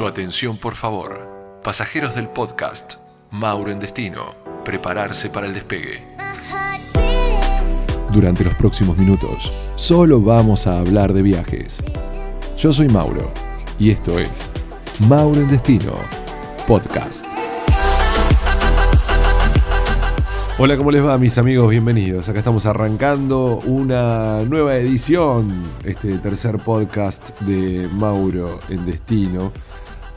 Su atención, por favor. Pasajeros del podcast Mauro en Destino. Prepararse para el despegue. Durante los próximos minutos, solo vamos a hablar de viajes. Yo soy Mauro y esto es Mauro en Destino Podcast. Hola, ¿cómo les va, mis amigos? Bienvenidos. Acá estamos arrancando una nueva edición, este tercer podcast de Mauro en Destino,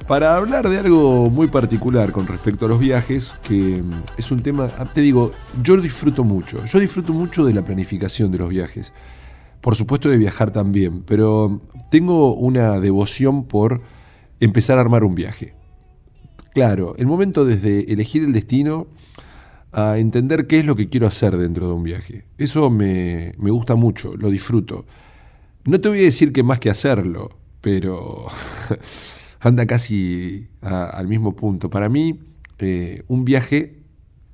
para hablar de algo muy particular con respecto a los viajes, que es un tema, te digo, yo disfruto mucho de la planificación de los viajes. Por supuesto de viajar también, pero tengo una devoción por empezar a armar un viaje. Claro, el momento desde elegir el destino a entender qué es lo que quiero hacer dentro de un viaje. Eso me gusta mucho, lo disfruto. No te voy a decir que más que hacerlo, pero anda casi al mismo punto. Para mí, un viaje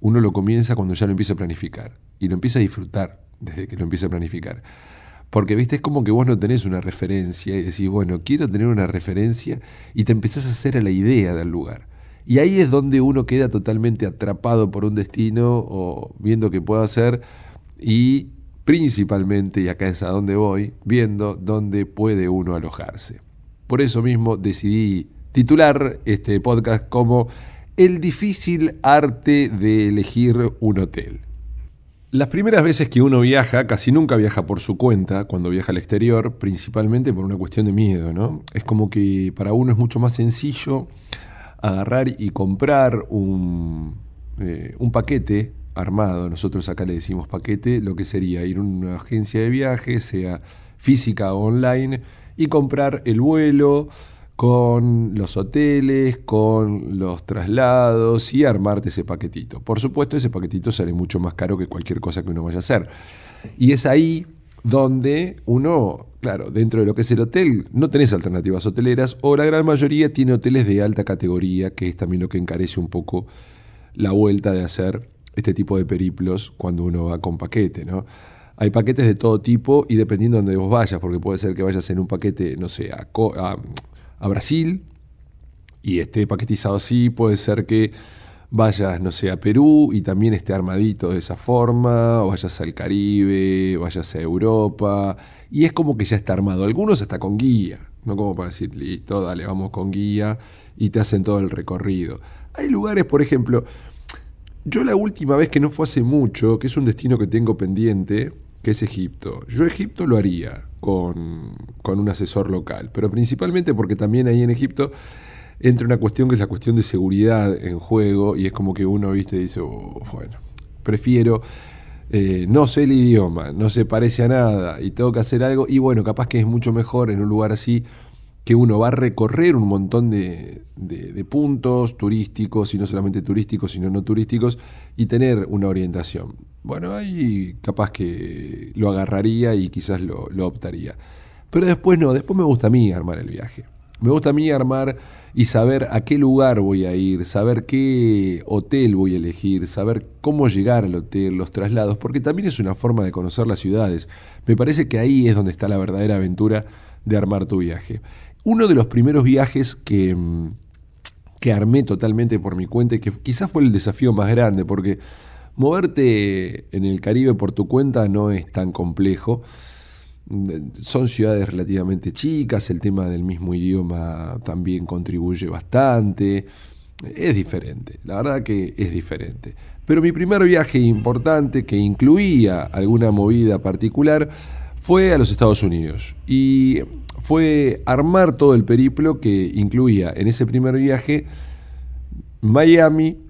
uno lo comienza cuando ya lo empieza a planificar y lo empieza a disfrutar desde que lo empieza a planificar. Porque, viste, es como que vos no tenés una referencia y decís, bueno, quiero tener una referencia, y te empezás a hacer a la idea del lugar. Y ahí es donde uno queda totalmente atrapado por un destino o viendo qué puedo hacer, y principalmente, y acá es a donde voy, viendo dónde puede uno alojarse. Por eso mismo decidí titular este podcast como El difícil arte de elegir un hotel. Las primeras veces que uno viaja, casi nunca viaja por su cuenta cuando viaja al exterior, principalmente por una cuestión de miedo, ¿no? Es como que para uno es mucho más sencillo agarrar y comprar un paquete armado. Nosotros acá le decimos paquete, lo que sería ir a una agencia de viajes, sea física o online, y comprar el vuelo con los hoteles, con los traslados, y armarte ese paquetito. Por supuesto, ese paquetito sale mucho más caro que cualquier cosa que uno vaya a hacer. Y es ahí donde uno, claro, dentro de lo que es el hotel, no tenés alternativas hoteleras, o la gran mayoría tiene hoteles de alta categoría, que es también lo que encarece un poco la vuelta de hacer este tipo de periplos cuando uno va con paquete, ¿no? Hay paquetes de todo tipo, y dependiendo de donde vos vayas, porque puede ser que vayas en un paquete, no sé, a Brasil, y esté paquetizado así. Puede ser que vayas, no sé, a Perú y también esté armadito de esa forma, o vayas al Caribe, o vayas a Europa, y es como que ya está armado. Algunos hasta con guía, no como para decir, listo, dale, vamos con guía, y te hacen todo el recorrido. Hay lugares, por ejemplo, yo la última vez, que no fue hace mucho, que es un destino que tengo pendiente, que es Egipto. Yo Egipto lo haría con un asesor local, pero principalmente porque también ahí en Egipto entre una cuestión que es la cuestión de seguridad en juego, y es como que uno, viste, dice, bueno, prefiero, no sé el idioma, no se parece a nada, y tengo que hacer algo, y bueno, capaz que es mucho mejor en un lugar así, que uno va a recorrer un montón de puntos turísticos, y no solamente turísticos, sino no turísticos, y tener una orientación. Bueno, ahí capaz que lo agarraría y quizás lo optaría. Pero después no, después me gusta a mí armar el viaje. Me gusta a mí armar y saber a qué lugar voy a ir, saber qué hotel voy a elegir, saber cómo llegar al hotel, los traslados, porque también es una forma de conocer las ciudades. Me parece que ahí es donde está la verdadera aventura de armar tu viaje. Uno de los primeros viajes que armé totalmente por mi cuenta, y que quizás fue el desafío más grande, porque moverte en el Caribe por tu cuenta no es tan complejo. Son ciudades relativamente chicas, el tema del mismo idioma también contribuye bastante. Es diferente, la verdad que es diferente. Pero mi primer viaje importante, que incluía alguna movida particular, fue a los Estados Unidos. Y fue armar todo el periplo que incluía en ese primer viaje Miami,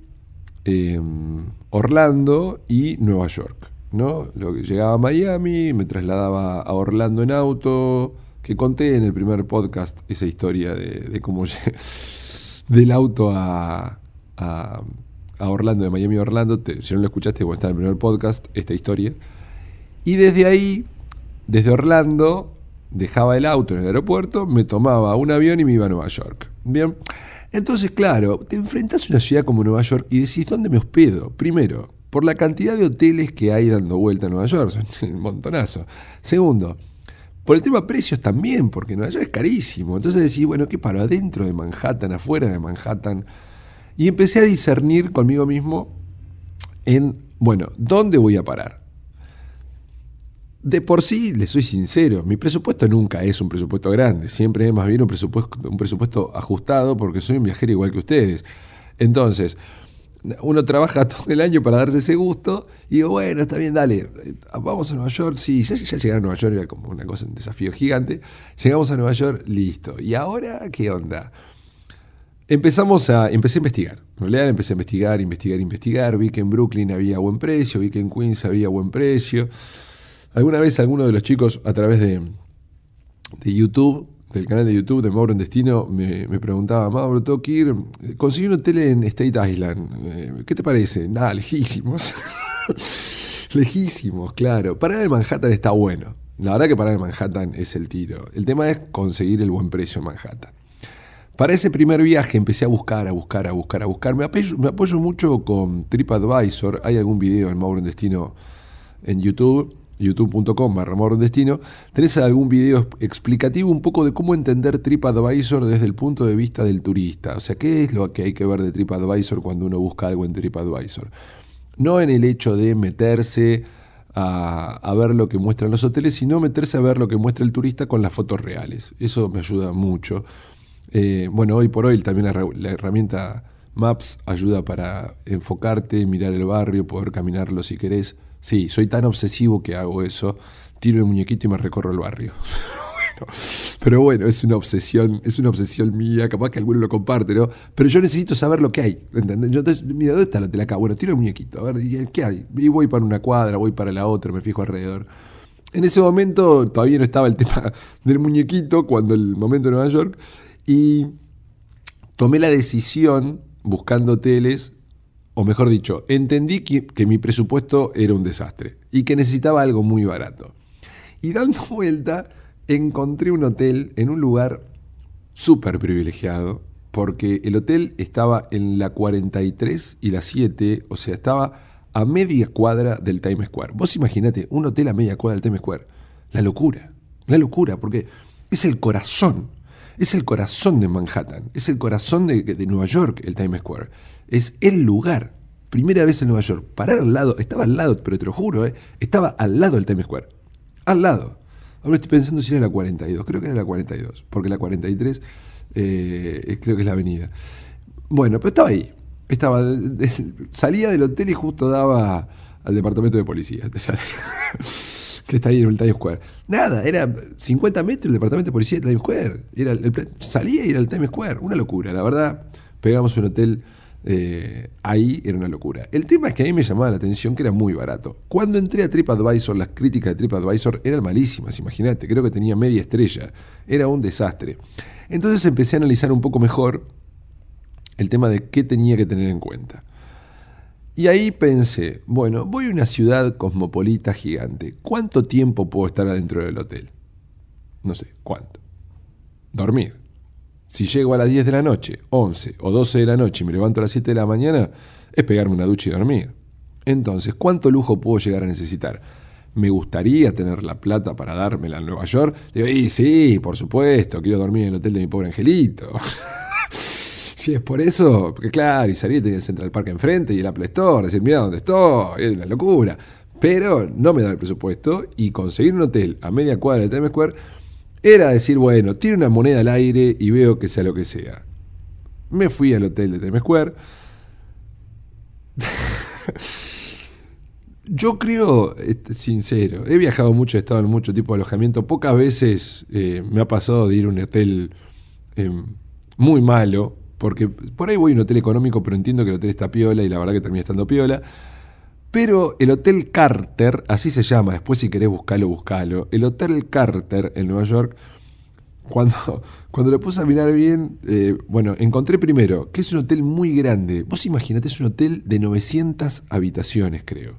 Orlando y Nueva York, ¿no? Llegaba a Miami, me trasladaba a Orlando en auto, que conté en el primer podcast esa historia de cómo llegué del auto a Orlando, de Miami a Orlando. Si no lo escuchaste, bueno, está en el primer podcast esta historia. Y desde ahí, desde Orlando, dejaba el auto en el aeropuerto, me tomaba un avión y me iba a Nueva York. Bien, entonces claro, te enfrentás a una ciudad como Nueva York y decís, ¿dónde me hospedo? Primero, por la cantidad de hoteles que hay dando vuelta en Nueva York, son un montonazo. Segundo, Por el tema precios también, porque Nueva York es carísimo. Entonces decí, bueno, ¿qué paro? ¿Adentro de Manhattan? ¿Afuera de Manhattan? Y empecé a discernir conmigo mismo en, bueno, ¿dónde voy a parar? De por sí, les soy sincero, mi presupuesto nunca es un presupuesto grande, siempre es más bien un presupuesto ajustado porque soy un viajero igual que ustedes. Entonces, uno trabaja todo el año para darse ese gusto y digo, bueno, está bien, dale, vamos a Nueva York. Sí, ya llegar a Nueva York era como una cosa, un desafío gigante. Llegamos a Nueva York, listo. ¿Y ahora qué onda? Empecé a investigar. En realidad empecé a investigar. Vi que en Brooklyn había buen precio, vi que en Queens había buen precio. Alguna vez alguno de los chicos a través de YouTube, del canal de YouTube de Mauro en Destino, me preguntaba, Mauro, tengo que ir, conseguí un hotel en State Island, ¿qué te parece? Nada, lejísimos. Lejísimos, claro. Parar en Manhattan está bueno. La verdad que parar en Manhattan es el tiro. El tema es conseguir el buen precio en Manhattan. Para ese primer viaje empecé a buscar. Me apoyo mucho con TripAdvisor. Hay algún video en Mauro en Destino en YouTube. youtube.com/Mauro en Destino, tenés algún video explicativo un poco de cómo entender TripAdvisor desde el punto de vista del turista. O sea, ¿qué es lo que hay que ver de TripAdvisor cuando uno busca algo en TripAdvisor? No en el hecho de meterse a ver lo que muestran los hoteles, sino meterse a ver lo que muestra el turista con las fotos reales. Eso me ayuda mucho. Bueno, hoy por hoy también la herramienta Maps ayuda para enfocarte, mirar el barrio, poder caminarlo si querés. Sí, soy tan obsesivo que hago eso. Tiro el muñequito y me recorro el barrio. Pero bueno, es una obsesión mía. Capaz que alguno lo comparte, ¿no? Pero yo necesito saber lo que hay, ¿entendés? Mira, ¿dónde está la tela acá? Bueno, tiro el muñequito. A ver, ¿qué hay? Y voy para una cuadra, voy para la otra, me fijo alrededor. En ese momento todavía no estaba el tema del muñequito, cuando el momento de Nueva York. Y tomé la decisión, buscando hoteles, o mejor dicho, entendí que mi presupuesto era un desastre y que necesitaba algo muy barato. Y dando vuelta, encontré un hotel en un lugar súper privilegiado, porque el hotel estaba en la 43 y la 7, o sea, estaba a media cuadra del Times Square. Vos imaginate, un hotel a media cuadra del Times Square. La locura, porque es el corazón. Es el corazón de Manhattan, es el corazón de Nueva York, el Times Square. Es el lugar. Primera vez en Nueva York. Parar al lado, estaba al lado, pero te lo juro, estaba al lado del Times Square. Al lado. Ahora estoy pensando si era la 42, creo que era la 42, porque la 43 creo que es la avenida. Bueno, pero estaba ahí. Salía del hotel y justo daba al departamento de policía. Que está ahí en el Times Square. Nada, era 50 metros el departamento de policía del Times Square. Salía y era el Times Square. Una locura, la verdad. Pegamos un hotel ahí, era una locura. El tema es que a mí me llamaba la atención que era muy barato. Cuando entré a TripAdvisor, las críticas de TripAdvisor eran malísimas, imagínate. Creo que tenía media estrella. Era un desastre. Entonces empecé a analizar un poco mejor el tema de qué tenía que tener en cuenta. Y ahí pensé, bueno, voy a una ciudad cosmopolita gigante. ¿Cuánto tiempo puedo estar adentro del hotel? No sé, ¿cuánto? Dormir. Si llego a las 10 de la noche, 11 o 12 de la noche y me levanto a las 7 de la mañana, es pegarme una ducha y dormir. Entonces, ¿cuánto lujo puedo llegar a necesitar? ¿Me gustaría tener la plata para dármela en Nueva York? Digo, sí, por supuesto, quiero dormir en el hotel de mi pobre angelito. Si es por eso, porque claro, y salí, tenía el Central Park enfrente y el Apple Store, decir, mirá dónde estoy, es una locura. Pero no me da el presupuesto y conseguir un hotel a media cuadra de Times Square era decir, bueno, tiro una moneda al aire y veo que sea lo que sea. Me fui al hotel de Times Square. Yo creo, sincero, he viajado mucho, he estado en mucho tipo de alojamiento. Pocas veces me ha pasado de ir a un hotel muy malo. Porque por ahí voy a un hotel económico, pero entiendo que el hotel está piola y la verdad que termina estando piola. Pero el Hotel Carter, así se llama, después si querés buscalo. El Hotel Carter en Nueva York, cuando lo puse a mirar bien, bueno, encontré primero que es un hotel muy grande. Vos imaginate, es un hotel de 900 habitaciones, creo.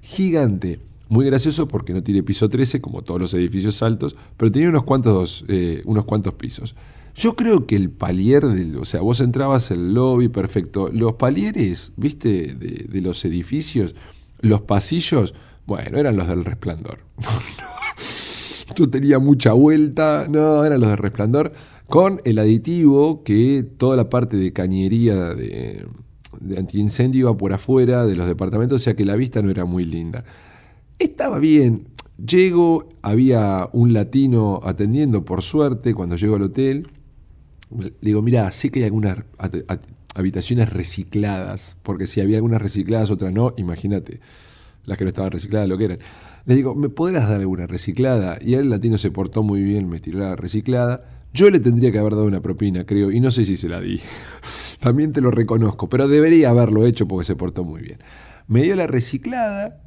Gigante. Muy gracioso porque no tiene piso 13, como todos los edificios altos, pero tenía unos cuantos pisos. Yo creo que el palier, o sea, vos entrabas al lobby, perfecto. Los palieres, viste, de los edificios, los pasillos, bueno, eran los del Resplandor. esto tenía mucha vuelta, no, eran los de Resplandor, con el aditivo que toda la parte de cañería de antiincendio iba por afuera de los departamentos, o sea que la vista no era muy linda. Estaba bien, llego, había un latino atendiendo, por suerte, cuando llego al hotel, le digo, mirá, sé que hay algunas habitaciones recicladas, porque si había algunas recicladas, otras no, imagínate, las que no estaban recicladas, lo que eran. Le digo, ¿me podrás dar alguna reciclada? Y el latino se portó muy bien, me tiró la reciclada. Yo le tendría que haber dado una propina, creo, y no sé si se la di. También te lo reconozco, pero debería haberlo hecho porque se portó muy bien. Me dio la reciclada,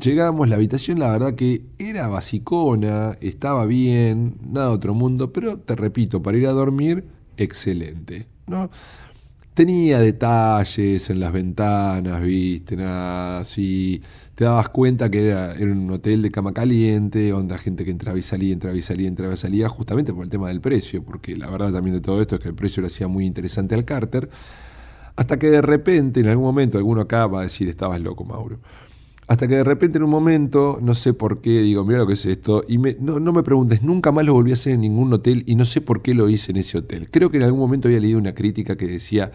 llegamos, la habitación la verdad que era basicona, estaba bien, nada de otro mundo, pero te repito, para ir a dormir, excelente, ¿no? Tenía detalles en las ventanas, viste, nada así. Te dabas cuenta que era un hotel de cama caliente, onda gente que entraba y salía, justamente por el tema del precio, porque la verdad también de todo esto es que el precio lo hacía muy interesante al Carter, hasta que de repente, en algún momento, alguno acá va a decir, estabas loco, Mauro. Hasta que de repente en un momento, no sé por qué, digo, mira lo que es esto, y no me preguntes, nunca más lo volví a hacer en ningún hotel y no sé por qué lo hice en ese hotel. Creo que en algún momento había leído una crítica que decía,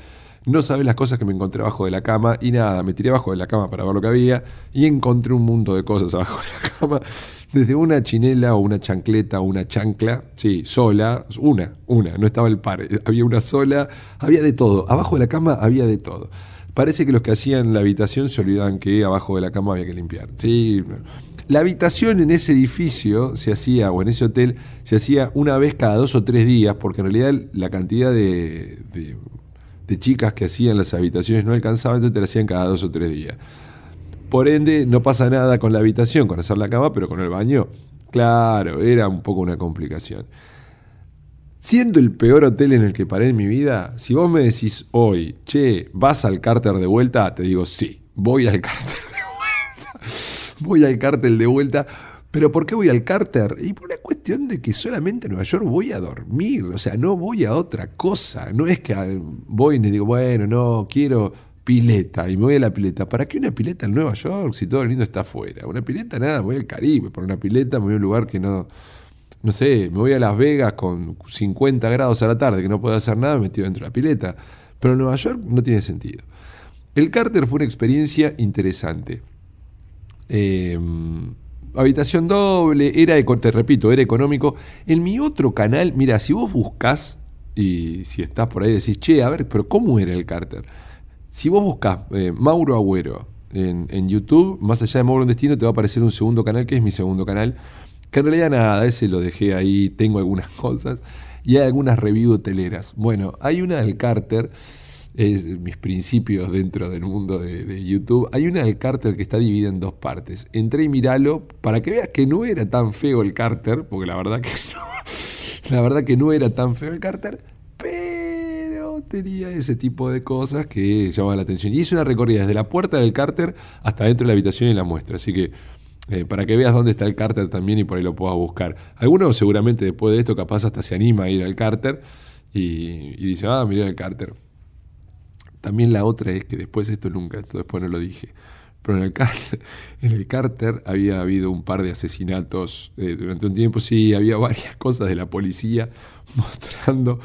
no sabes las cosas que me encontré abajo de la cama, y nada, me tiré abajo de la cama para ver lo que había y encontré un mundo de cosas abajo de la cama, desde una chinela o una chancleta o una chancla, sí, sola, una, no estaba el par, había una sola, había de todo, abajo de la cama había de todo. Parece que los que hacían la habitación se olvidaban que abajo de la cama había que limpiar. Sí. La habitación en ese edificio se hacía, o en ese hotel, se hacía una vez cada 2 o 3 días, porque en realidad la cantidad de chicas que hacían las habitaciones no alcanzaba, entonces te la hacían cada 2 o 3 días. Por ende, no pasa nada con la habitación, con hacer la cama, pero con el baño, claro, era un poco una complicación. Siendo el peor hotel en el que paré en mi vida, si vos me decís hoy, che, ¿vas al Carter de vuelta? Te digo, sí, voy al Carter de vuelta. Voy al Carter de vuelta. ¿Pero por qué voy al Carter? Y por una cuestión de que solamente en Nueva York voy a dormir. O sea, no voy a otra cosa. No es que voy y les digo, bueno, no, quiero pileta. Y me voy a la pileta. ¿Para qué una pileta en Nueva York si todo el mundo está afuera? Una pileta, nada, voy al Caribe. Por una pileta me voy a un lugar que no... No sé, me voy a Las Vegas con 50 grados a la tarde, que no puedo hacer nada metido dentro de la pileta. Pero en Nueva York no tiene sentido. El Carter fue una experiencia interesante. Habitación doble, te repito, era económico. En mi otro canal, mira, si vos buscás, y si estás por ahí decís, che, a ver, pero ¿cómo era el Carter? Si vos buscás Mauro Agüero en YouTube, más allá de Mauro en Destino, te va a aparecer un segundo canal, que es mi segundo canal, que en realidad nada, ese lo dejé ahí, tengo algunas cosas y hay algunas review hoteleras. Bueno, hay una del Carter, es mis principios dentro del mundo de YouTube, hay una del Carter que está dividida en 2 partes. Entré y miralo para que veas que no era tan feo el Carter, porque la verdad que no era tan feo el Carter, pero tenía ese tipo de cosas que llamaban la atención. Y hice una recorrida desde la puerta del Carter hasta dentro de la habitación y la muestra, así que... para que veas dónde está el Carter también y por ahí lo puedas buscar. Algunos seguramente después de esto capaz hasta se anima a ir al Carter y dice, ah, mirá el Carter. También la otra es que después esto después no lo dije, pero en el Carter había habido un par de asesinatos durante un tiempo, sí, había varias cosas de la policía mostrando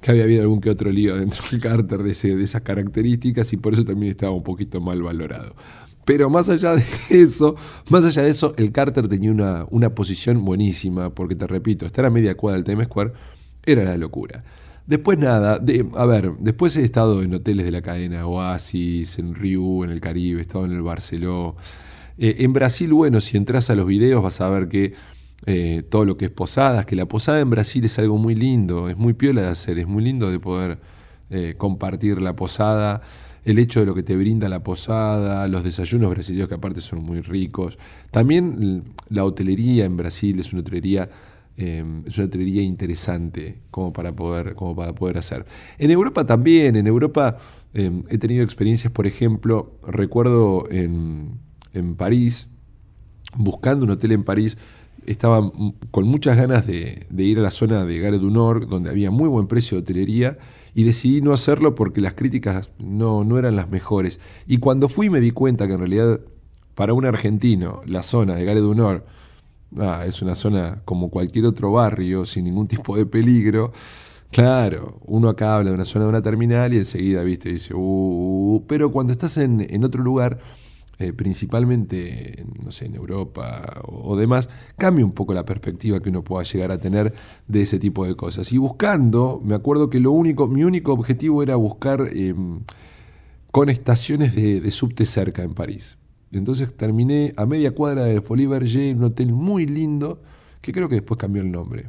que había habido algún que otro lío dentro del Carter de esas características y por eso también estaba un poquito mal valorado. Pero más allá de eso, el Carter tenía una posición buenísima, porque te repito, estar a media cuadra del Times Square era la locura. Después nada, después he estado en hoteles de la cadena Oasis, en Riu, en el Caribe, he estado en el Barceló. En Brasil, bueno, si entras a los videos vas a ver que todo lo que es posadas, que la posada en Brasil es algo muy lindo, es muy piola de hacer, es muy lindo de poder compartir la posada. El hecho de lo que te brinda la posada, los desayunos brasileños que aparte son muy ricos. También la hotelería en Brasil es una hotelería interesante como para poder hacer. En Europa también, he tenido experiencias, por ejemplo, recuerdo en París, buscando un hotel en París, estaba con muchas ganas de ir a la zona de Gare du Nord, donde había muy buen precio de hotelería, y decidí no hacerlo porque las críticas no eran las mejores. Y cuando fui me di cuenta que en realidad para un argentino la zona de Gare du Nord es una zona como cualquier otro barrio, sin ningún tipo de peligro. Claro, uno acá habla de una zona de una terminal y enseguida, viste, dice, pero cuando estás en otro lugar, principalmente, no sé, en Europa o demás, cambia un poco la perspectiva que uno pueda llegar a tener de ese tipo de cosas. Y buscando, me acuerdo que mi único objetivo era buscar con estaciones de subte cerca en París. Entonces terminé a media cuadra del Folies Bergère, un hotel muy lindo, que creo que después cambió el nombre.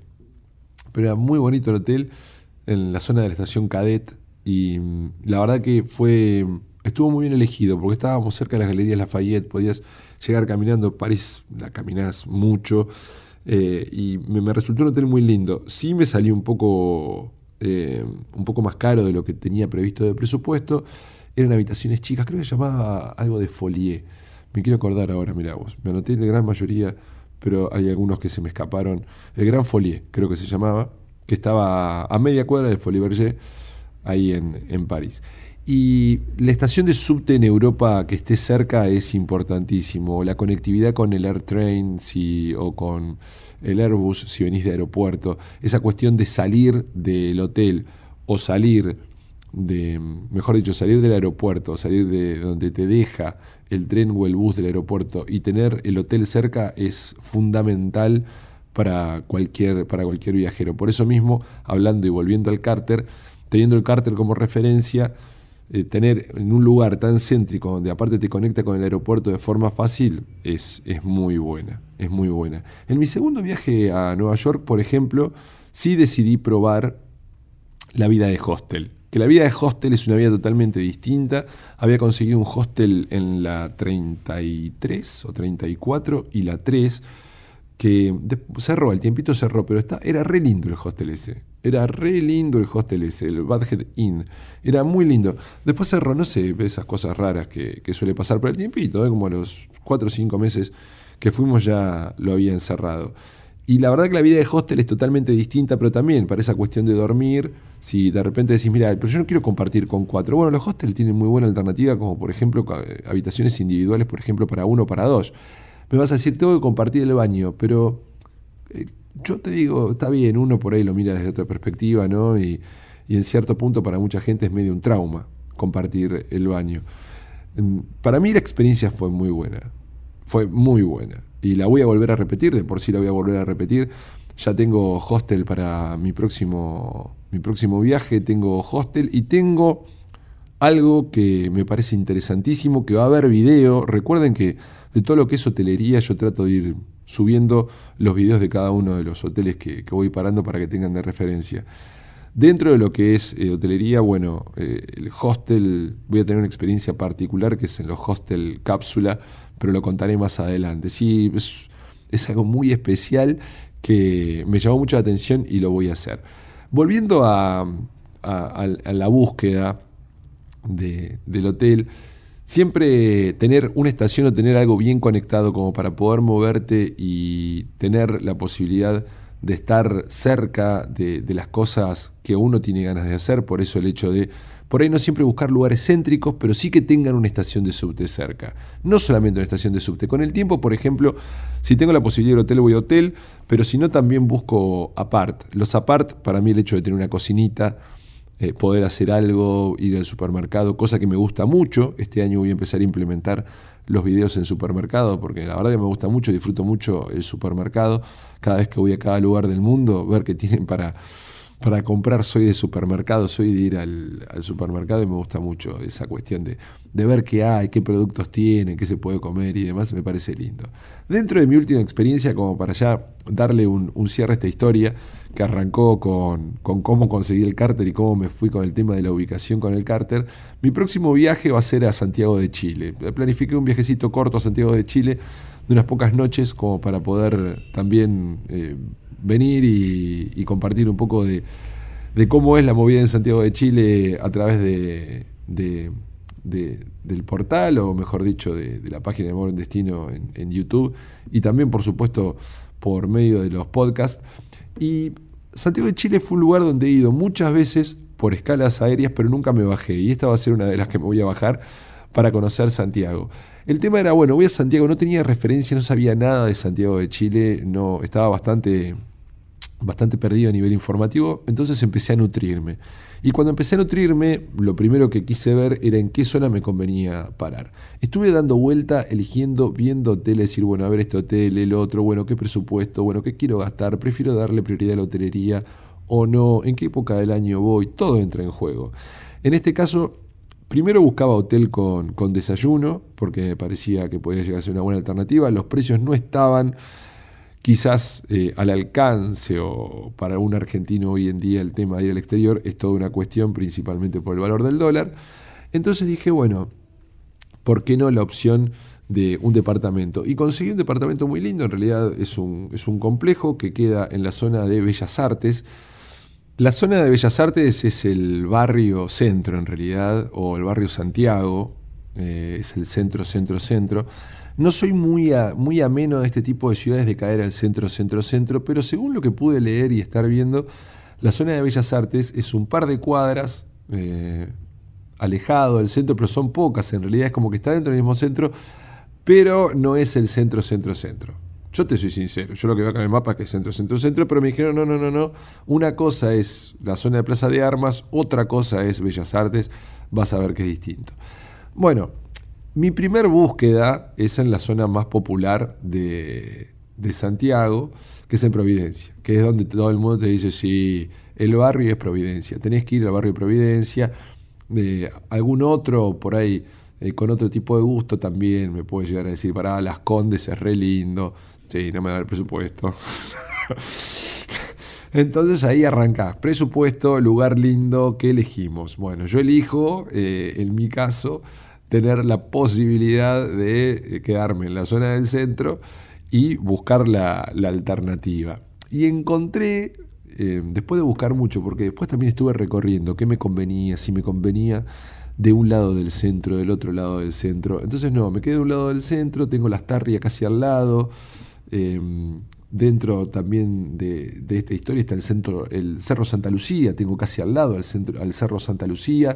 Pero era muy bonito el hotel, en la zona de la estación Cadet, y la verdad que estuvo muy bien elegido, porque estábamos cerca de las Galerías Lafayette, podías llegar caminando. París la caminás mucho, y me resultó un hotel muy lindo. Sí me salió un poco más caro de lo que tenía previsto de presupuesto. Eran habitaciones chicas, creo que se llamaba algo de Folie, me quiero acordar ahora, mirá vos, me anoté la gran mayoría, pero hay algunos que se me escaparon. El Gran Folie, creo que se llamaba, que estaba a media cuadra del Folies Bergère, ahí en París. Y la estación de subte en Europa que esté cerca es importantísimo. La conectividad con el Air Train o con el Airbus, si venís de aeropuerto. Esa cuestión de salir del hotel o salir del aeropuerto, salir de donde te deja el tren o el bus del aeropuerto y tener el hotel cerca es fundamental para cualquier viajero. Por eso mismo, hablando y volviendo al Carter, teniendo el Carter como referencia, tener en un lugar tan céntrico donde aparte te conecta con el aeropuerto de forma fácil es muy buena, es muy buena. En mi segundo viaje a Nueva York, por ejemplo, sí decidí probar la vida de hostel. Que la vida de hostel es una vida totalmente distinta. Había conseguido un hostel en la 33 o 34 y la 3, que cerró, el tiempito cerró, pero era re lindo el hostel ese. Era re lindo el hostel ese, el Budget Inn. Era muy lindo. Después cerró, no sé, esas cosas raras que suele pasar, pero el tiempito, como a los 4 o 5 meses que fuimos ya lo habían cerrado. Y la verdad que la vida de hostel es totalmente distinta, pero también para esa cuestión de dormir, si de repente decís, mira, pero yo no quiero compartir con 4. Bueno, los hostels tienen muy buena alternativa, como por ejemplo habitaciones individuales, por ejemplo, para 1 o para 2. Me vas a decir, tengo que compartir el baño, pero yo te digo, está bien, uno por ahí lo mira desde otra perspectiva, ¿no? Y en cierto punto para mucha gente es medio un trauma compartir el baño. Para mí la experiencia fue muy buena. Fue muy buena. Y la voy a volver a repetir, de por sí la voy a volver a repetir. Ya tengo hostel para mi próximo viaje, tengo hostel y tengo algo que me parece interesantísimo, que va a haber video. Recuerden que de todo lo que es hotelería yo trato de ir subiendo los videos de cada uno de los hoteles que voy parando para que tengan de referencia. Dentro de lo que es hotelería, bueno, el hostel, voy a tener una experiencia particular que es en los hostel cápsula, pero lo contaré más adelante. Sí, es algo muy especial que me llamó mucho la atención y lo voy a hacer. Volviendo a la búsqueda del hotel, siempre tener una estación o tener algo bien conectado como para poder moverte y tener la posibilidad de estar cerca de las cosas que uno tiene ganas de hacer. Por eso el hecho de, por ahí no siempre buscar lugares céntricos, pero sí que tengan una estación de subte cerca. No solamente una estación de subte. Con el tiempo, por ejemplo, si tengo la posibilidad de hotel, voy a hotel, pero si no, también busco apart. Los apart, para mí el hecho de tener una cocinita, poder hacer algo, ir al supermercado, cosa que me gusta mucho. Este año voy a empezar a implementar los videos en supermercado, porque la verdad que me gusta mucho, disfruto mucho el supermercado. Cada vez que voy a cada lugar del mundo, ver qué tienen para comprar. Soy de supermercado, soy de ir al supermercado y me gusta mucho esa cuestión de ver qué hay, qué productos tienen, qué se puede comer y demás, me parece lindo. Dentro de mi última experiencia, como para ya darle un cierre a esta historia, que arrancó con cómo conseguí el Carter y cómo me fui con el tema de la ubicación con el Carter, mi próximo viaje va a ser a Santiago de Chile. Planifiqué un viajecito corto a Santiago de Chile, de unas pocas noches, como para poder también venir y compartir un poco de cómo es la movida en Santiago de Chile a través del portal, o mejor dicho, de la página de Mauro en Destino en YouTube, y también, por supuesto, por medio de los podcasts. Y Santiago de Chile fue un lugar donde he ido muchas veces por escalas aéreas, pero nunca me bajé, y esta va a ser una de las que me voy a bajar. para conocer Santiago. El tema era, bueno, voy a Santiago, no tenía referencia, no sabía nada de Santiago de Chile, no, estaba bastante perdido a nivel informativo, entonces empecé a nutrirme. Y cuando empecé a nutrirme, lo primero que quise ver era en qué zona me convenía parar. Estuve dando vuelta, eligiendo, viendo hoteles, decir, bueno, a ver, este hotel, el otro, bueno, qué presupuesto, bueno, qué quiero gastar, prefiero darle prioridad a la hotelería o no, en qué época del año voy, todo entra en juego. En este caso, primero buscaba hotel con desayuno, porque me parecía que podía llegar a ser una buena alternativa. Los precios no estaban quizás al alcance, o para un argentino hoy en día el tema de ir al exterior es toda una cuestión, principalmente por el valor del dólar. Entonces dije, bueno, ¿por qué no la opción de un departamento? Y conseguí un departamento muy lindo, en realidad es un complejo que queda en la zona de Bellas Artes. La zona de Bellas Artes es el barrio centro en realidad, o el barrio Santiago, es el centro. No soy muy ameno de este tipo de ciudades de caer al centro, pero según lo que pude leer y estar viendo, la zona de Bellas Artes es un par de cuadras alejado del centro, pero son pocas. En realidad es como que está dentro del mismo centro, pero no es el centro. Yo te soy sincero, yo lo que veo acá en el mapa es que es centro, pero me dijeron no. Una cosa es la zona de Plaza de Armas, otra cosa es Bellas Artes, vas a ver que es distinto. Bueno, mi primer búsqueda es en la zona más popular de Santiago, que es en Providencia, que es donde todo el mundo te dice, sí, el barrio es Providencia, tenés que ir al barrio de Providencia. Algún otro por ahí con otro tipo de gusto también me puede llegar a decir, pará, Las Condes es re lindo, sí, no me da el presupuesto. Entonces ahí arrancás, presupuesto, lugar lindo, ¿qué elegimos? Bueno, yo elijo, en mi caso, tener la posibilidad de quedarme en la zona del centro y buscar la alternativa. Y encontré, después de buscar mucho, porque después también estuve recorriendo qué me convenía, si me convenía de un lado del centro, del otro lado del centro. Entonces no, me quedé de un lado del centro, tengo Las Tarrias casi al lado. Dentro también de esta historia está el Cerro Santa Lucía, tengo casi al lado al Cerro Santa Lucía.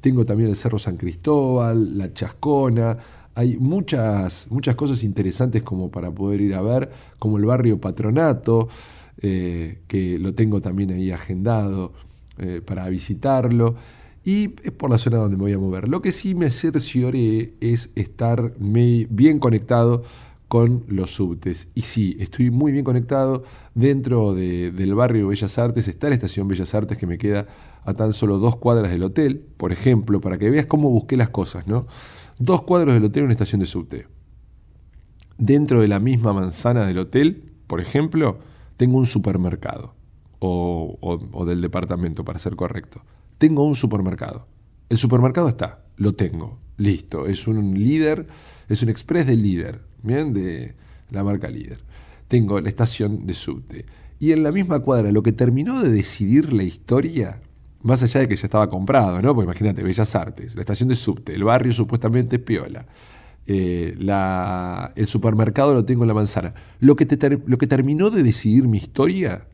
Tengo también el Cerro San Cristóbal, La Chascona. Hay muchas cosas interesantes como para poder ir a ver, como el barrio Patronato, que lo tengo también ahí agendado para visitarlo. Y es por la zona donde me voy a mover. Lo que sí me cercioré es estar bien conectado con los subtes. Y sí, estoy muy bien conectado dentro del barrio Bellas Artes. Está la estación Bellas Artes, que me queda a tan solo 2 cuadras del hotel, por ejemplo, para que veas cómo busqué las cosas, ¿no? 2 cuadras del hotel, una estación de subte. Dentro de la misma manzana del hotel, por ejemplo, tengo un supermercado, o del departamento, para ser correcto. Tengo un supermercado. El supermercado está, lo tengo, listo. Es un Líder, es un express de Líder. Bien, de la marca Líder. Tengo la estación de subte. Y en la misma cuadra, lo que terminó de decidir la historia, más allá de que ya estaba comprado, ¿no? Porque imagínate, Bellas Artes, la estación de subte, el barrio supuestamente es piola. El supermercado lo tengo en la manzana. Lo que terminó de decidir mi historia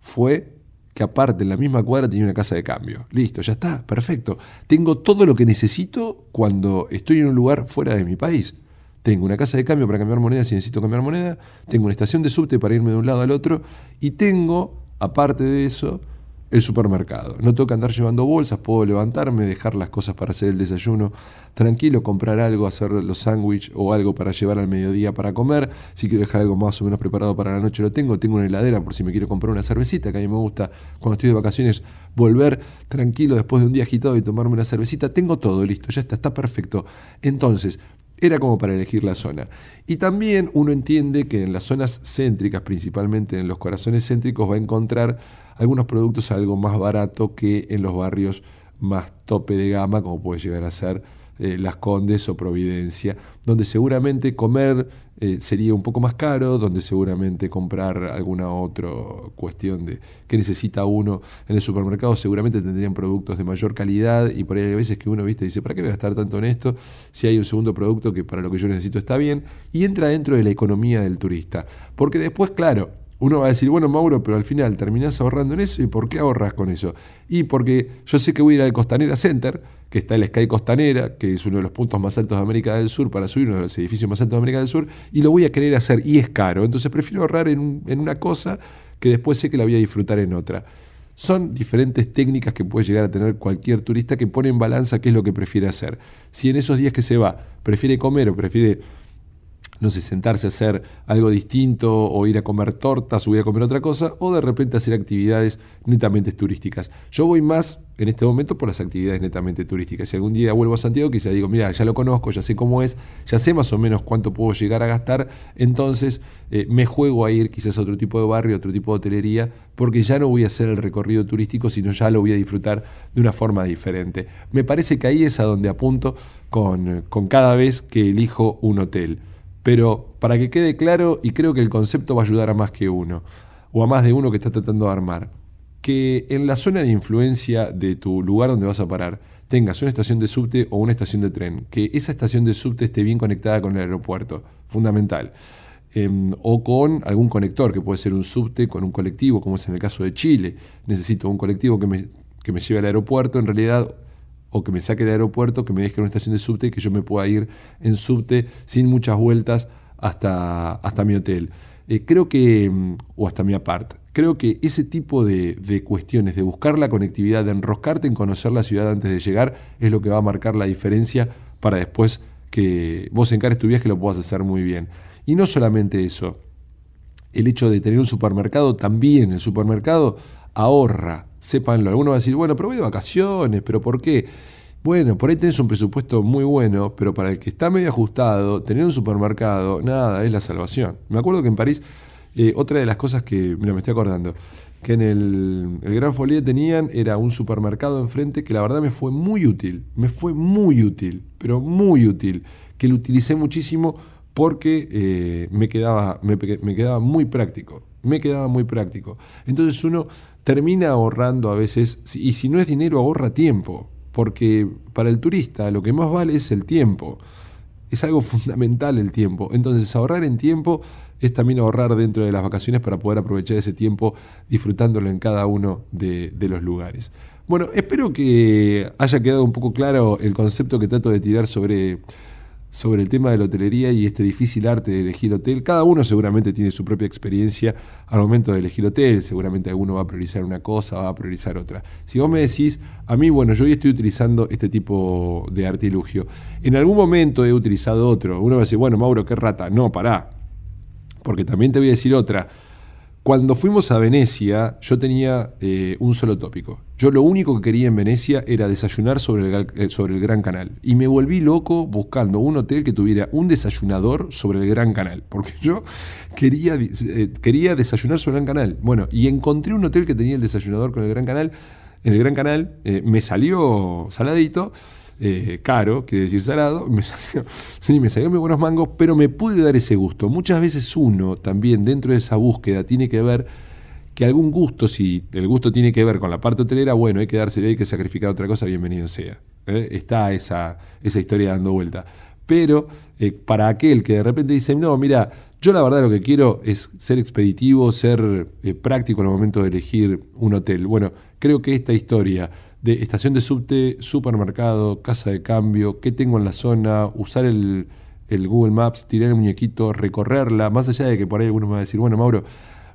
fue que aparte, en la misma cuadra tenía una casa de cambio. Listo, ya está, perfecto. Tengo todo lo que necesito cuando estoy en un lugar fuera de mi país. Tengo una casa de cambio para cambiar moneda si necesito cambiar moneda, tengo una estación de subte para irme de un lado al otro y tengo, aparte de eso, el supermercado. No tengo que andar llevando bolsas, puedo levantarme, dejar las cosas para hacer el desayuno tranquilo, comprar algo, hacer los sándwiches o algo para llevar al mediodía para comer. Si quiero dejar algo más o menos preparado para la noche lo tengo. Tengo una heladera por si me quiero comprar una cervecita, que a mí me gusta cuando estoy de vacaciones volver tranquilo después de un día agitado y tomarme una cervecita. Tengo todo, listo, ya está perfecto. Entonces, era como para elegir la zona. Y también uno entiende que en las zonas céntricas, principalmente en los corazones céntricos, va a encontrar algunos productos algo más barato que en los barrios más tope de gama, como puede llegar a ser Las Condes o Providencia, donde seguramente comer sería un poco más caro, donde seguramente comprar alguna otra cuestión que necesita uno en el supermercado, seguramente tendrían productos de mayor calidad y por ahí hay veces que uno dice, ¿para qué voy a gastar tanto en esto? Si hay un segundo producto que para lo que yo necesito está bien, y entra dentro de la economía del turista. Porque después, claro, Uno va a decir, bueno, Mauro, pero al final terminás ahorrando en eso. ¿Y por qué ahorras con eso? Y porque yo sé que voy a ir al Costanera Center, que está el Sky Costanera, que es uno de los puntos más altos de América del Sur, para subir uno de los edificios más altos de América del Sur, y lo voy a querer hacer, y es caro. Entonces prefiero ahorrar en una cosa que después sé que la voy a disfrutar en otra. Son diferentes técnicas que puede llegar a tener cualquier turista que pone en balanza qué es lo que prefiere hacer. Si en esos días que se va prefiere comer o prefiere, no sé, sentarse a hacer algo distinto o ir a comer tortas o ir a comer otra cosa, o de repente hacer actividades netamente turísticas. Yo voy más en este momento por las actividades netamente turísticas. Si algún día vuelvo a Santiago, quizá digo, mira, ya lo conozco, ya sé cómo es, ya sé más o menos cuánto puedo llegar a gastar, entonces me juego a ir quizás a otro tipo de barrio, a otro tipo de hotelería, porque ya no voy a hacer el recorrido turístico, sino ya lo voy a disfrutar de una forma diferente. Me parece que ahí es a donde apunto con cada vez que elijo un hotel. Pero para que quede claro, y creo que el concepto va a ayudar a más que uno, o a más de uno que está tratando de armar, que en la zona de influencia de tu lugar donde vas a parar, tengas una estación de subte o una estación de tren, que esa estación de subte esté bien conectada con el aeropuerto, fundamental. O con algún conector, que puede ser un subte con un colectivo, como es en el caso de Chile. Necesito un colectivo que me lleve al aeropuerto, en realidad, o que me saque del aeropuerto, que me deje en una estación de subte y que yo me pueda ir en subte sin muchas vueltas hasta mi hotel. Creo que, o hasta mi apart. Creo que ese tipo de cuestiones, de buscar la conectividad, de enroscarte en conocer la ciudad antes de llegar, es lo que va a marcar la diferencia para después que vos encares tu viaje y lo puedas hacer muy bien. Y no solamente eso, el hecho de tener un supermercado también. El supermercado ahorra, sépanlo. Algunos van a decir, bueno, pero voy de vacaciones, pero ¿por qué? Bueno, por ahí tenés un presupuesto muy bueno, pero para el que está medio ajustado, tener un supermercado, nada, es la salvación. Me acuerdo que en París, otra de las cosas que, mira, me estoy acordando, que en el Gran Folie tenían, era un supermercado enfrente que la verdad me fue muy útil, pero muy útil, que lo utilicé muchísimo porque me quedaba muy práctico. Entonces uno termina ahorrando a veces, y si no es dinero, ahorra tiempo, porque para el turista lo que más vale es el tiempo. Es algo fundamental el tiempo. Entonces ahorrar en tiempo es también ahorrar dentro de las vacaciones para poder aprovechar ese tiempo disfrutándolo en cada uno de los lugares. Bueno, espero que haya quedado un poco claro el concepto que trato de tirar sobre el tema de la hotelería y este difícil arte de elegir hotel. Cada uno seguramente tiene su propia experiencia al momento de elegir hotel. Seguramente alguno va a priorizar una cosa, va a priorizar otra. Si vos me decís, a mí, bueno, yo hoy estoy utilizando este tipo de artilugio. En algún momento he utilizado otro. Uno va a decir, bueno, Mauro, qué rata. No, pará. Porque también te voy a decir otra. Cuando fuimos a Venecia, yo tenía un solo tópico. Yo lo único que quería en Venecia era desayunar sobre el Gran Canal. Y me volví loco buscando un hotel que tuviera un desayunador sobre el Gran Canal. Porque yo quería desayunar sobre el Gran Canal. Bueno, y encontré un hotel que tenía el desayunador con el Gran Canal. En el Gran Canal me salió saladito. Caro, quiere decir salado, me salieron muy buenos mangos, pero me pude dar ese gusto. Muchas veces uno también dentro de esa búsqueda tiene que ver que algún gusto, si el gusto tiene que ver con la parte hotelera, bueno, hay que dárselo, hay que sacrificar otra cosa, bienvenido sea. Está esa historia dando vuelta. Pero para aquel que de repente dice, no, mira, yo la verdad lo que quiero es ser expeditivo, ser práctico al momento de elegir un hotel. Bueno, creo que esta historia de estación de subte, supermercado, casa de cambio, qué tengo en la zona, usar el Google Maps, tirar el muñequito, recorrerla, más allá de que por ahí alguno me va a decir, bueno, Mauro,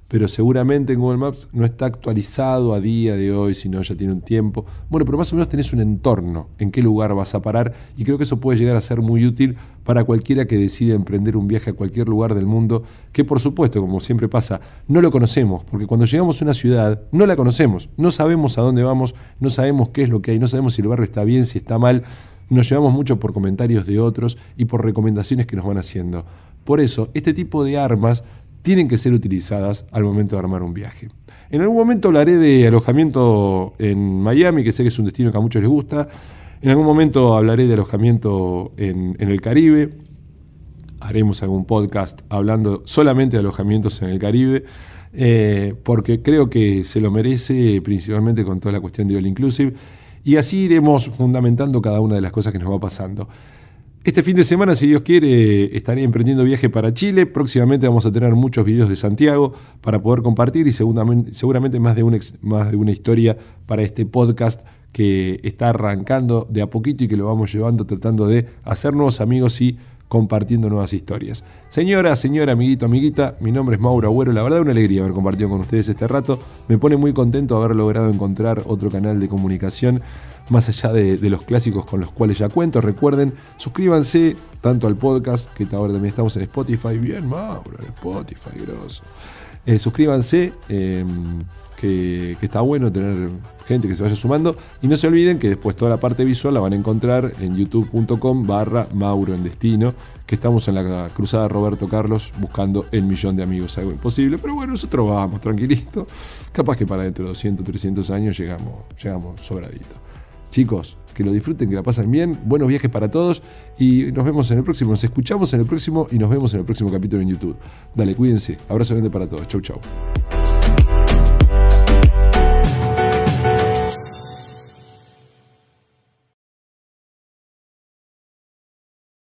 pero seguramente en Google Maps no está actualizado a día de hoy, sino ya tiene un tiempo. Bueno, pero más o menos tenés un entorno, en qué lugar vas a parar, y creo que eso puede llegar a ser muy útil para cualquiera que decida emprender un viaje a cualquier lugar del mundo, que por supuesto, como siempre pasa, no lo conocemos, porque cuando llegamos a una ciudad no la conocemos, no sabemos a dónde vamos, no sabemos qué es lo que hay, no sabemos si el barrio está bien, si está mal. Nos llevamos mucho por comentarios de otros y por recomendaciones que nos van haciendo. Por eso, este tipo de armas tienen que ser utilizadas al momento de armar un viaje. En algún momento hablaré de alojamiento en Miami, que sé que es un destino que a muchos les gusta. En algún momento hablaré de alojamiento en el Caribe. Haremos algún podcast hablando solamente de alojamientos en el Caribe, porque creo que se lo merece, principalmente con toda la cuestión de All Inclusive. Y así iremos fundamentando cada una de las cosas que nos va pasando. Este fin de semana, si Dios quiere, estaré emprendiendo viaje para Chile. Próximamente vamos a tener muchos videos de Santiago para poder compartir y seguramente más de una historia para este podcast que está arrancando de a poquito y que lo vamos llevando tratando de hacer nuevos amigos y compartiendo nuevas historias. Señora, amiguito, amiguita, mi nombre es Mauro Agüero. La verdad, una alegría haber compartido con ustedes este rato. Me pone muy contento haber logrado encontrar otro canal de comunicación más allá de los clásicos con los cuales ya cuento. Recuerden, suscríbanse tanto al podcast, que ahora también estamos en Spotify. Bien, Mauro, en Spotify, grosso. Suscríbanse, que está bueno tener gente que se vaya sumando. Y no se olviden que después toda la parte visual la van a encontrar en youtube.com/Mauro en Destino, que estamos en la cruzada Roberto Carlos buscando el millón de amigos, algo imposible. Pero bueno, nosotros vamos, tranquilito. Capaz que para dentro de 200, 300 años llegamos sobraditos. Chicos, que lo disfruten, que la pasen bien. Buenos viajes para todos y nos vemos en el próximo. Nos escuchamos en el próximo y nos vemos en el próximo capítulo en YouTube. Dale, cuídense. Abrazo grande para todos. Chau, chau.